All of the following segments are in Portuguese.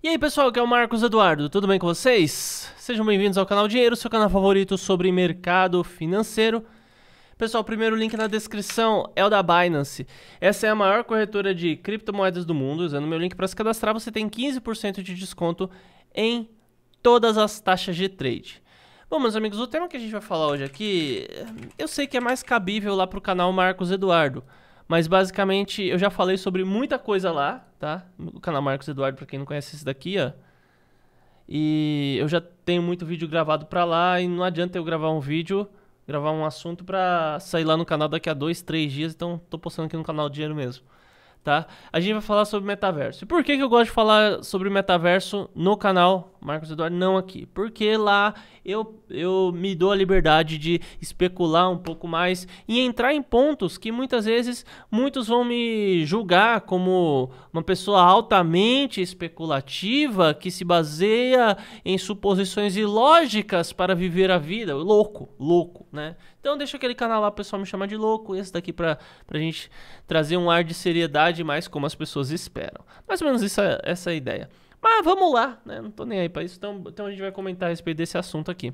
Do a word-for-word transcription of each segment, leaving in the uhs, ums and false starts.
E aí pessoal, aqui é o Marcos Eduardo, tudo bem com vocês? Sejam bem-vindos ao canal Dinheiro, seu canal favorito sobre mercado financeiro. Pessoal, o primeiro link na descrição é o da Binance. Essa é a maior corretora de criptomoedas do mundo. Usando o meu link para se cadastrar, você tem quinze por cento de desconto em todas as taxas de trade. Bom, meus amigos, o tema que a gente vai falar hoje aqui, eu sei que é mais cabível lá para o canal Marcos Eduardo, mas basicamente eu já falei sobre muita coisa lá, tá? O canal Marcos Eduardo, pra quem não conhece esse daqui, ó. E eu já tenho muito vídeo gravado pra lá e não adianta eu gravar um vídeo, gravar um assunto pra sair lá no canal daqui a dois, três dias. Então tô postando aqui no canal Dinheiro mesmo, tá? A gente vai falar sobre metaverso. E por que que eu gosto de falar sobre metaverso no canal Marcos Eduardo, não aqui? Porque lá eu, eu me dou a liberdade de especular um pouco mais e entrar em pontos que muitas vezes muitos vão me julgar como uma pessoa altamente especulativa que se baseia em suposições ilógicas para viver a vida. Louco, louco, né? Então deixa aquele canal lá, o pessoal me chama de louco. Esse daqui pra, pra gente trazer um ar de seriedade mais como as pessoas esperam. Mais ou menos isso, essa é a ideia. Mas vamos lá, né? Não tô nem aí pra isso, então, então a gente vai comentar a respeito desse assunto aqui.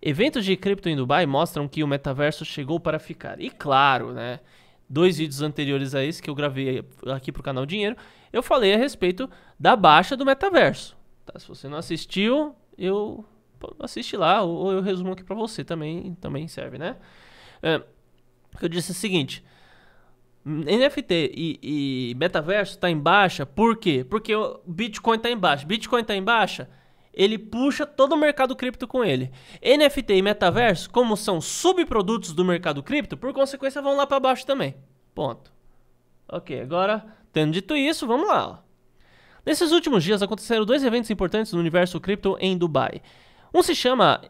Eventos de cripto em Dubai mostram que o metaverso chegou para ficar. E claro, né? Dois vídeos anteriores a esse que eu gravei aqui pro canal Dinheiro, eu falei a respeito da baixa do metaverso, tá? Se você não assistiu, eu assiste lá, ou eu resumo aqui pra você, também, também serve, né? É, eu disse o seguinte... N F T e, e metaverso tá em baixa, por quê? Porque o Bitcoin tá em baixa. Bitcoin tá em baixa, ele puxa todo o mercado cripto com ele. N F T e metaverso, como são subprodutos do mercado cripto, por consequência vão lá para baixo também. Ponto. Ok, agora, tendo dito isso, vamos lá. Nesses últimos dias aconteceram dois eventos importantes no universo cripto em Dubai. Um se chama...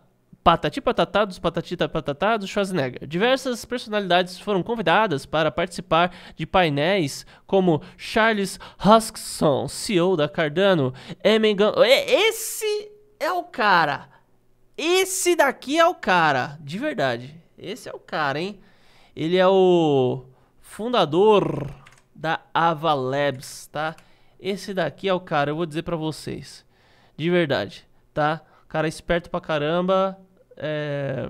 Patati patatá dos patatita patatá do Schwarzenegger. Diversas personalidades foram convidadas para participar de painéis como Charles Hoskinson, C E O da Cardano. Esse é o cara. Esse daqui é o cara. De verdade. Esse é o cara, hein? Ele é o fundador da Ava Labs, tá? Esse daqui é o cara, eu vou dizer pra vocês. De verdade, tá? Cara esperto pra caramba... É...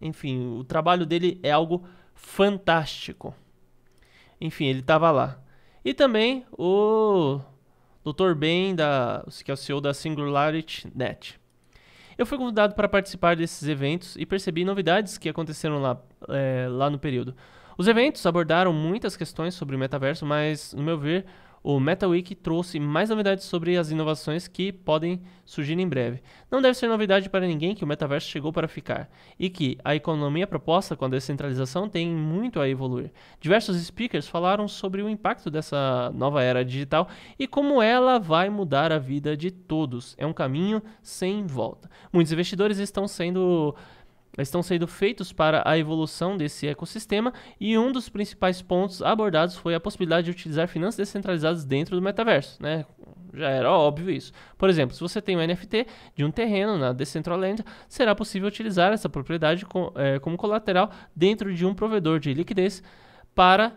Enfim, o trabalho dele é algo fantástico. Enfim, ele tava lá. E também o doutor Ben, da... que é o C E O da SingularityNet. Eu fui convidado para participar desses eventos e percebi novidades que aconteceram lá, é, lá no período. Os eventos abordaram muitas questões sobre o metaverso, mas, no meu ver, o MetaWiki trouxe mais novidades sobre as inovações que podem surgir em breve. Não deve ser novidade para ninguém que o metaverso chegou para ficar e que a economia proposta com a descentralização tem muito a evoluir. Diversos speakers falaram sobre o impacto dessa nova era digital e como ela vai mudar a vida de todos. É um caminho sem volta. Muitos investidores estão sendo... estão sendo feitos para a evolução desse ecossistema e um dos principais pontos abordados foi a possibilidade de utilizar finanças descentralizadas dentro do metaverso, né? Já era óbvio isso. Por exemplo, se você tem um N F T de um terreno na Decentraland, será possível utilizar essa propriedade com, é, como colateral dentro de um provedor de liquidez para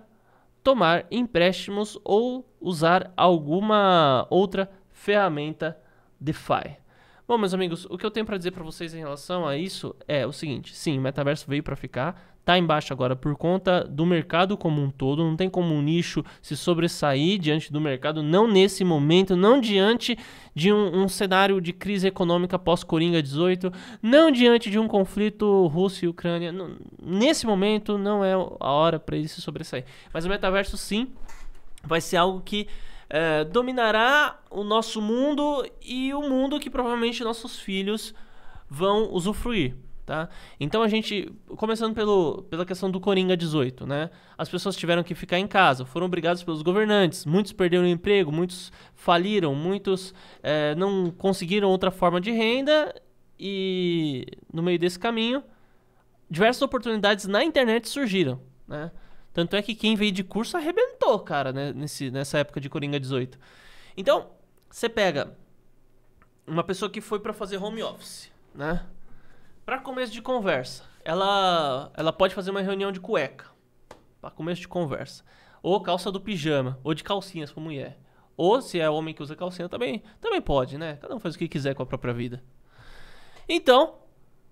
tomar empréstimos ou usar alguma outra ferramenta DeFi. Bom, meus amigos, o que eu tenho para dizer para vocês em relação a isso é o seguinte. Sim, o metaverso veio para ficar, tá em baixa agora por conta do mercado como um todo. Não tem como um nicho se sobressair diante do mercado, não nesse momento, não diante de um, um cenário de crise econômica pós-Coringa dezoito, não diante de um conflito Rússia e Ucrânia. Não, nesse momento não é a hora para ele se sobressair. Mas o metaverso, sim, vai ser algo que... É, dominará o nosso mundo e o mundo que provavelmente nossos filhos vão usufruir, tá? Então a gente, começando pelo, pela questão do Coringa dezoito, né? As pessoas tiveram que ficar em casa, foram obrigados pelos governantes, muitos perderam o emprego, muitos faliram, muitos é, não conseguiram outra forma de renda e no meio desse caminho, diversas oportunidades na internet surgiram, né? Tanto é que quem veio de curso arrebentou, cara, né? Nesse, nessa época de Coringa dezoito. Então, você pega uma pessoa que foi pra fazer home office, né? Pra começo de conversa, ela, ela pode fazer uma reunião de cueca, pra começo de conversa. Ou calça do pijama, ou de calcinhas pra mulher. Ou se é homem que usa calcinha, também, também pode, né? Cada um faz o que quiser com a própria vida. Então,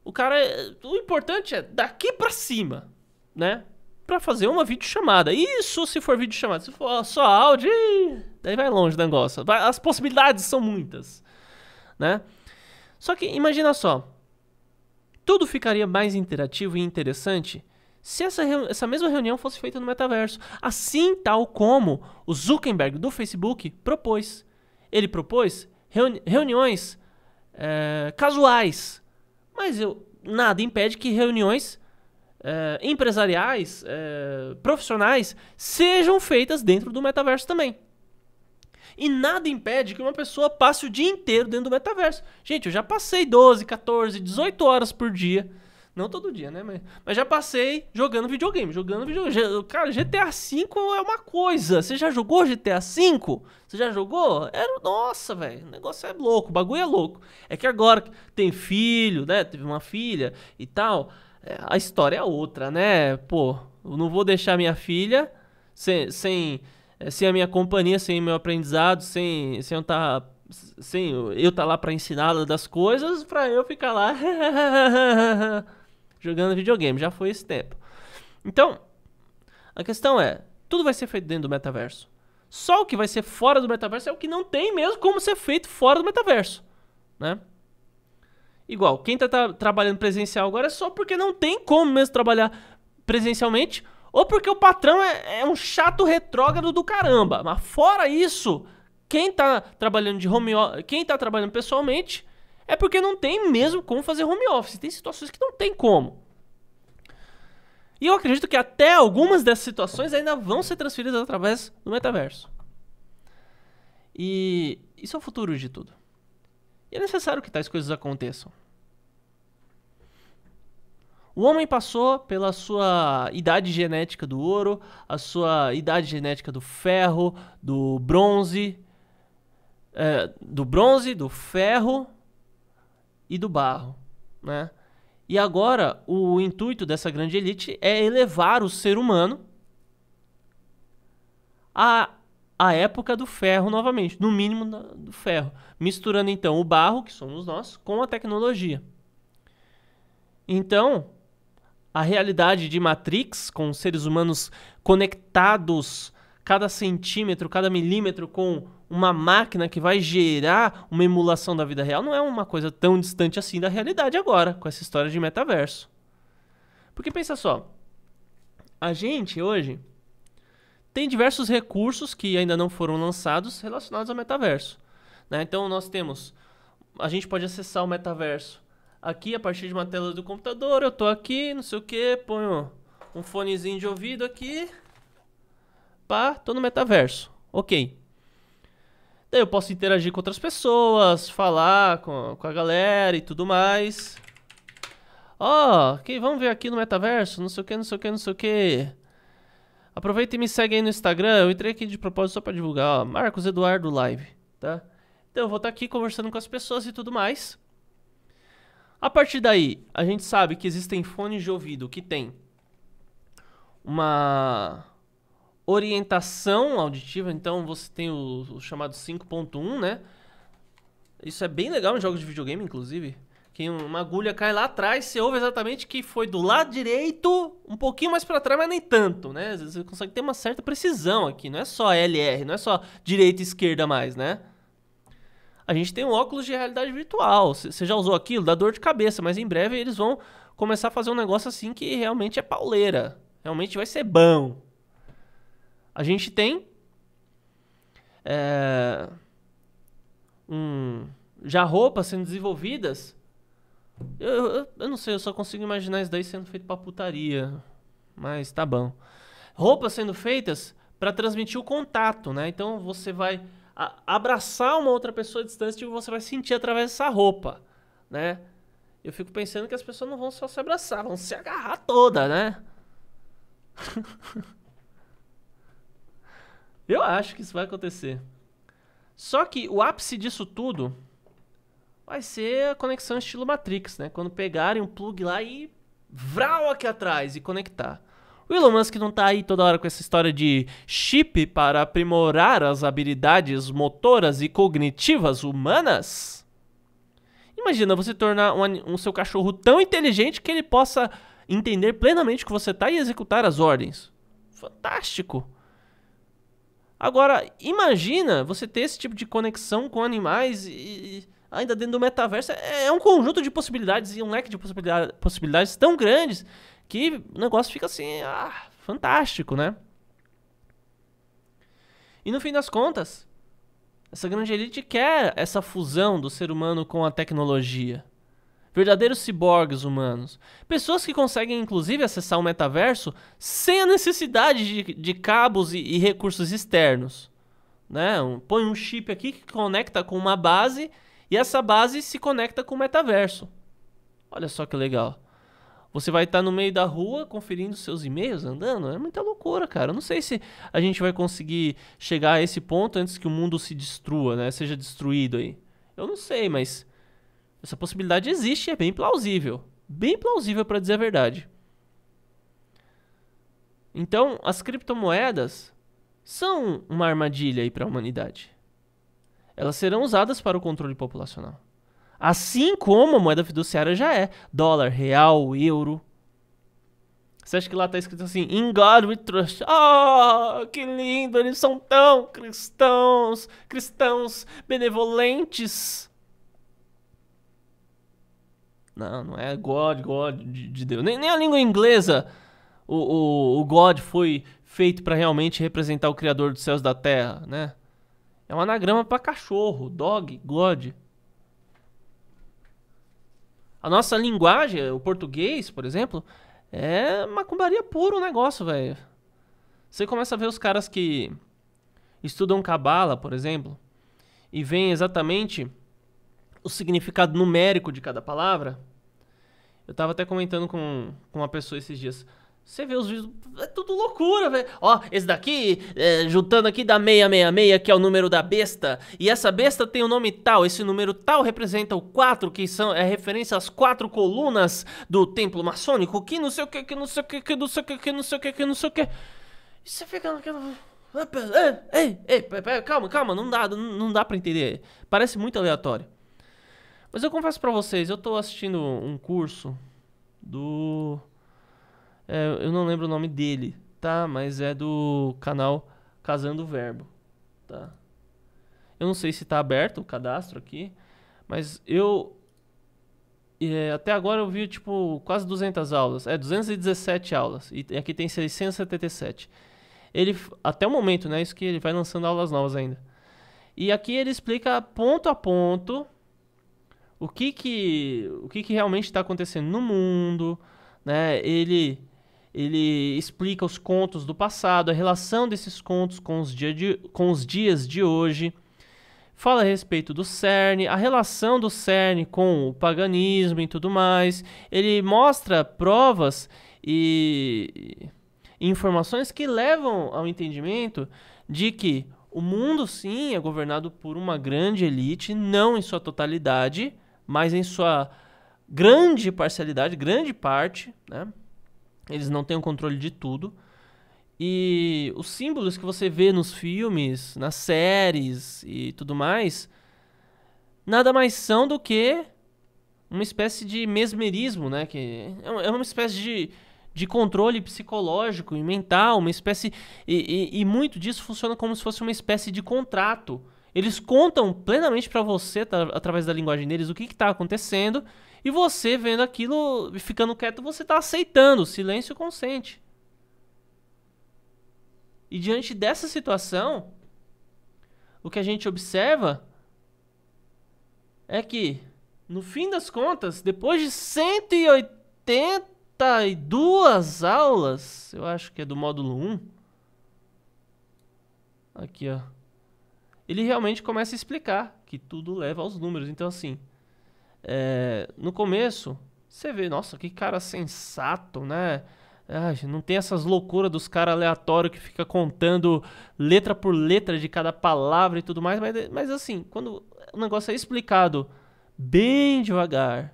o cara... O importante é daqui pra cima, né? Pra fazer uma videochamada. Isso se for videochamada. Se for só áudio, daí vai longe o negócio. As possibilidades são muitas, né? Só que imagina só. Tudo ficaria mais interativo e interessante se essa, essa mesma reunião fosse feita no metaverso. Assim tal como o Zuckerberg do Facebook propôs. Ele propôs reuni reuniões é, casuais. Mas eu, nada impede que reuniões é, empresariais, é, profissionais, sejam feitas dentro do metaverso também. E nada impede que uma pessoa passe o dia inteiro dentro do metaverso. Gente, eu já passei doze, quatorze, dezoito horas por dia. Não todo dia, né? Mas, mas já passei jogando videogame. Jogando videogame. Cara, G T A cinco é uma coisa. Você já jogou G T A cinco? Você já jogou? Era, nossa, velho. O negócio é louco. O bagulho é louco. É que agora tem filho, né? Teve uma filha e tal. É, a história é outra, né? Pô, eu não vou deixar minha filha sem... sem sem a minha companhia, sem o meu aprendizado, sem, sem eu tá, sem eu tá lá para ensinar das coisas, para eu ficar lá jogando videogame. Já foi esse tempo. Então, a questão é, tudo vai ser feito dentro do metaverso. Só o que vai ser fora do metaverso é o que não tem mesmo como ser feito fora do metaverso, né? Igual, quem tá, tá trabalhando presencial agora é só porque não tem como mesmo trabalhar presencialmente, ou porque o patrão é, é um chato retrógrado do caramba. Mas fora isso, quem tá trabalhando de home, quem tá trabalhando pessoalmente é porque não tem mesmo como fazer home office. Tem situações que não tem como. E eu acredito que até algumas dessas situações ainda vão ser transferidas através do metaverso. E isso é o futuro de tudo. E é necessário que tais coisas aconteçam. O homem passou pela sua idade genética do ouro, a sua idade genética do ferro, do bronze, é, do bronze, do ferro e do barro, né? E agora o intuito dessa grande elite é elevar o ser humano à, à época do ferro novamente, no mínimo do ferro, misturando então o barro, que somos nós, com a tecnologia. Então... a realidade de Matrix, com seres humanos conectados cada centímetro, cada milímetro com uma máquina que vai gerar uma emulação da vida real, não é uma coisa tão distante assim da realidade agora, com essa história de metaverso. Porque pensa só, a gente hoje tem diversos recursos que ainda não foram lançados relacionados ao metaverso, né? Então nós temos, a gente pode acessar o metaverso aqui, a partir de uma tela do computador, eu tô aqui, não sei o que, ponho um fonezinho de ouvido aqui. Pá, tô no metaverso. Ok. Daí eu posso interagir com outras pessoas, falar com, com a galera e tudo mais. Ó, oh, okay, vamos ver aqui no metaverso, não sei o que, não sei o que, não sei o que. Aproveita e me segue aí no Instagram, eu entrei aqui de propósito só pra divulgar, ó, Marcos Eduardo Live, tá? Então eu vou estar aqui conversando com as pessoas e tudo mais. A partir daí, a gente sabe que existem fones de ouvido que tem uma orientação auditiva, então você tem o, o chamado cinco ponto um, né? Isso é bem legal em jogos de videogame, inclusive, que uma agulha cai lá atrás, você ouve exatamente que foi do lado direito, um pouquinho mais para trás, mas nem tanto, né? Às vezes você consegue ter uma certa precisão aqui, não é só L R, não é só direita e esquerda mais, né? A gente tem um óculos de realidade virtual. Você já usou aquilo? Dá dor de cabeça, mas em breve eles vão começar a fazer um negócio assim que realmente é pauleira. Realmente vai ser bom. A gente tem... É, um, já roupas sendo desenvolvidas. Eu, eu, eu não sei, eu só consigo imaginar isso daí sendo feito pra putaria. Mas tá bom. Roupas sendo feitas pra transmitir o contato, né? Então você vai... abraçar uma outra pessoa à distância, tipo, você vai sentir através dessa roupa, né? Eu fico pensando que as pessoas não vão só se abraçar, vão se agarrar toda, né? Eu acho que isso vai acontecer. Só que o ápice disso tudo vai ser a conexão estilo Matrix, né? Quando pegarem um plug lá e vral aqui atrás e conectar. O Elon Musk não tá aí toda hora com essa história de chip para aprimorar as habilidades motoras e cognitivas humanas? Imagina você tornar um, um seu cachorro tão inteligente que ele possa entender plenamente o que você tá e executar as ordens. Fantástico! Agora, imagina você ter esse tipo de conexão com animais e, e ainda dentro do metaverso. É, é um conjunto de possibilidades e um leque de possibilidade, possibilidades tão grandes que o negócio fica assim, ah, fantástico, né? E no fim das contas, essa grande elite quer essa fusão do ser humano com a tecnologia. Verdadeiros ciborgues humanos. Pessoas que conseguem, inclusive, acessar o metaverso sem a necessidade de, de cabos e, e recursos externos. Né? Um, põe um chip aqui que conecta com uma base e essa base se conecta com o metaverso. Olha só que legal. Você vai estar no meio da rua conferindo seus e-mails, andando. É muita loucura, cara. Eu não sei se a gente vai conseguir chegar a esse ponto antes que o mundo se destrua, né? Seja destruído aí. Eu não sei, mas essa possibilidade existe e é bem plausível. Bem plausível, para dizer a verdade. Então, as criptomoedas são uma armadilha aí para a humanidade. Elas serão usadas para o controle populacional. Assim como a moeda fiduciária já é. Dólar, real, euro. Você acha que lá está escrito assim, In God we trust. Oh, que lindo, eles são tão cristãos, cristãos benevolentes. Não, não é God, God de Deus. Nem, nem a língua inglesa, o, o, o God foi feito para realmente representar o Criador dos céus e da terra, né? É um anagrama para cachorro, dog, God. A nossa linguagem, o português, por exemplo, é macumbaria puro o negócio, velho. Você começa a ver os caras que estudam cabala, por exemplo, e veem exatamente o significado numérico de cada palavra. Eu tava até comentando com, com uma pessoa esses dias. Você vê os vídeos, é tudo loucura, velho. Ó, esse daqui, é, juntando aqui dá seiscentos e sessenta e seis, que é o número da besta. E essa besta tem o nome tal. Esse número tal representa o quatro, que são, é referência às quatro colunas do templo maçônico. Que não sei o que, que não sei o que, que não sei o que, que não sei o que, que não sei o que. E você fica naquela... Ei, ei, ei, calma, calma, não dá, não dá pra entender. Parece muito aleatório. Mas eu confesso pra vocês, eu tô assistindo um curso do... É, eu não lembro o nome dele, tá? Mas é do canal Casando Verbo, tá? Eu não sei se tá aberto o cadastro aqui, mas eu... É, até agora eu vi, tipo, quase duzentas aulas. É, duzentas e dezessete aulas. E aqui tem seiscentos e setenta e sete. Ele, até o momento, né? Isso que ele vai lançando aulas novas ainda. E aqui ele explica ponto a ponto... O que que, o que que realmente está acontecendo no mundo, né? Ele, ele explica os contos do passado, a relação desses contos com os, dia de, com os dias de hoje. Fala a respeito do CERN, a relação do CERN com o paganismo e tudo mais. Ele mostra provas e, e informações que levam ao entendimento de que o mundo, sim, é governado por uma grande elite, não em sua totalidade, mas em sua grande parcialidade, grande parte, né? Eles não têm o controle de tudo. E os símbolos que você vê nos filmes, nas séries e tudo mais, nada mais são do que uma espécie de mesmerismo, né? Que é uma espécie de, de controle psicológico e mental, uma espécie... E, e, e muito disso funciona como se fosse uma espécie de contrato. Eles contam plenamente pra você, tá, através da linguagem deles, o que que tá acontecendo, e você vendo aquilo, ficando quieto, você tá aceitando, silêncio consciente. E diante dessa situação, o que a gente observa é que, no fim das contas, depois de cento e oitenta e duas aulas, eu acho que é do módulo um, aqui ó, ele realmente começa a explicar que tudo leva aos números. Então, assim, é, no começo, você vê, nossa, que cara sensato, né? Ai, não tem essas loucuras dos caras aleatórios que fica contando letra por letra de cada palavra e tudo mais. Mas, mas assim, quando o negócio é explicado bem devagar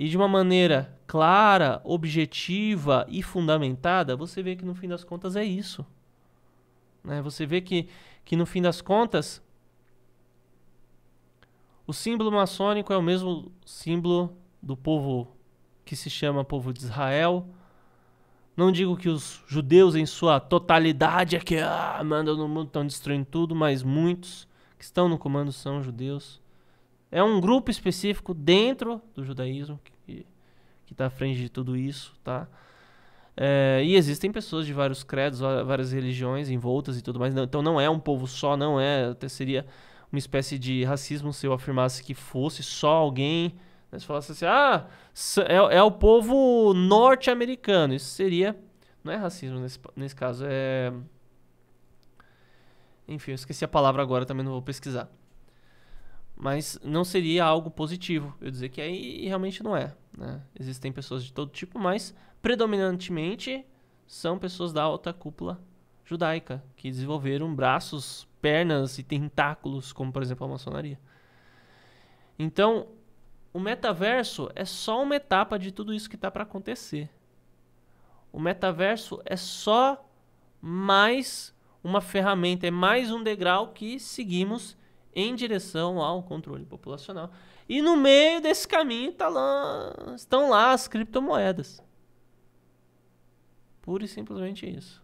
e de uma maneira clara, objetiva e fundamentada, você vê que no fim das contas é isso, né? Você vê que, que no fim das contas o símbolo maçônico é o mesmo símbolo do povo que se chama povo de Israel. Não digo que os judeus em sua totalidade é que ah, mandam no mundo, estão destruindo tudo, mas muitos que estão no comando são judeus. É um grupo específico dentro do judaísmo que está à frente de tudo isso, tá? É, e existem pessoas de vários credos, várias religiões envoltas e tudo mais. Não, então não é um povo só, não é. Até seria uma espécie de racismo se eu afirmasse que fosse só alguém... Mas falasse assim, ah, é, é o povo norte-americano. Isso seria, não é racismo nesse, nesse caso, é... Enfim, eu esqueci a palavra agora, também não vou pesquisar. Mas não seria algo positivo, eu dizer que aí realmente não é, né? Existem pessoas de todo tipo, mas predominantemente são pessoas da alta cúpula judaica, que desenvolveram braços, pernas e tentáculos, como por exemplo a maçonaria. Então... o metaverso é só uma etapa de tudo isso que está para acontecer. O metaverso é só mais uma ferramenta, é mais um degrau que seguimos em direção ao controle populacional. E no meio desse caminho tá lá, estão lá as criptomoedas. Pura e simplesmente isso.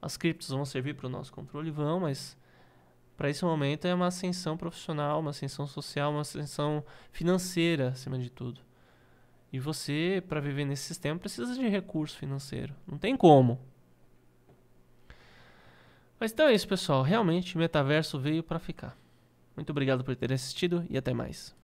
As criptos vão servir para o nosso controle? Vão, mas... para esse momento é uma ascensão profissional, uma ascensão social, uma ascensão financeira, acima de tudo. E você, para viver nesse sistema, precisa de recurso financeiro. Não tem como. Mas então é isso, pessoal. Realmente, o metaverso veio para ficar. Muito obrigado por ter assistido e até mais.